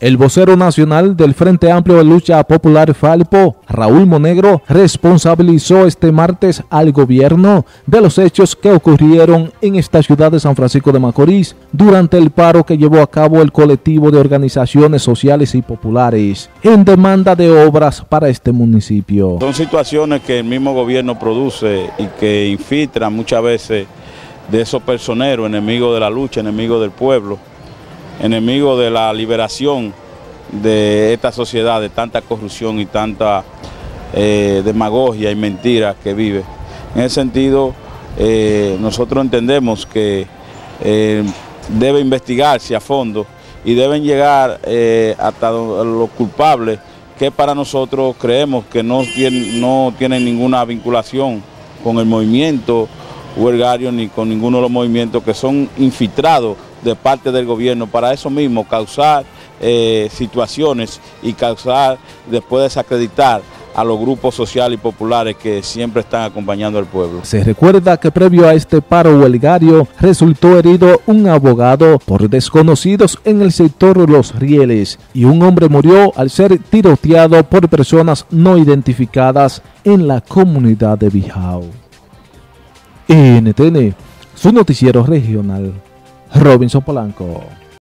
El vocero nacional del Frente Amplio de Lucha Popular Falpo, Raúl Monegro, responsabilizó este martes al gobierno de los hechos que ocurrieron en esta ciudad de San Francisco de Macorís durante el paro que llevó a cabo el colectivo de organizaciones sociales y populares en demanda de obras para este municipio. Son situaciones que el mismo gobierno produce y que infiltran muchas veces de esos personeros, enemigos de la lucha, enemigos del pueblo, enemigo de la liberación de esta sociedad, de tanta corrupción y tanta demagogia y mentira que vive. En ese sentido, nosotros entendemos que debe investigarse a fondo y deben llegar hasta los culpables que para nosotros creemos que no tienen ninguna vinculación con el movimiento huelgario ni con ninguno de los movimientos que son infiltrados de parte del gobierno para eso mismo, causar situaciones y causar, después desacreditar a los grupos sociales y populares que siempre están acompañando al pueblo. Se recuerda que previo a este paro huelgario resultó herido un abogado por desconocidos en el sector Los Rieles y un hombre murió al ser tiroteado por personas no identificadas en la comunidad de Bijao. NTN, su noticiero regional. Robinson Polanco.